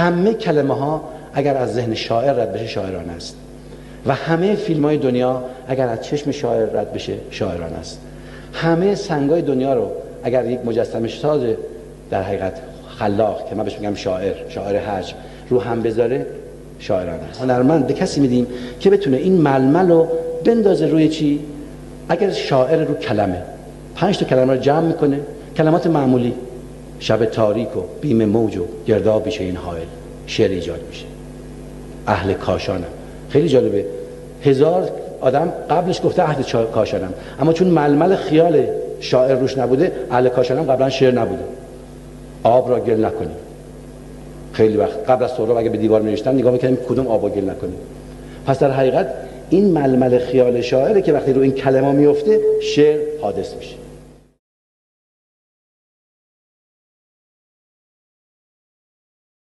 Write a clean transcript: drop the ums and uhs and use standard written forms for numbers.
همه کلمه ها اگر از ذهن شاعر رد بشه شاعرانه است و همه فیلم های دنیا اگر از چشم شاعر رد بشه شاعرانه است. همه سنگای دنیا رو اگر یک مجسمه ساز در حقیقت خلاق که من بهش میگم شاعر حجم رو هم بذاره شاعرانه است. هنرمند به کسی میدیم که بتونه این ململ رو بندازه روی چی؟ اگر شاعر رو کلمه 5 تا کلمه رو جمع میکنه، کلمات معمولی شب تاریک و بیم موج و گرداب میشه این حائل، شعر ایجاد میشه. اهل کاشانم، خیلی جالبه، 1000 آدم قبلش گفته اهل کاشانم، اما چون ململ خیال شاعر روش نبوده اهل کاشانم قبلا شعر نبوده. آب را گل نکنیم، خیلی وقت قبل از سهراب اگه به دیوار می‌نوشتن نگاه می‌کردیم کدوم آب را گل نکنیم. پس در حقیقت این ململ خیال شاعره که وقتی رو این کلمه میفته شعر حادث میشه.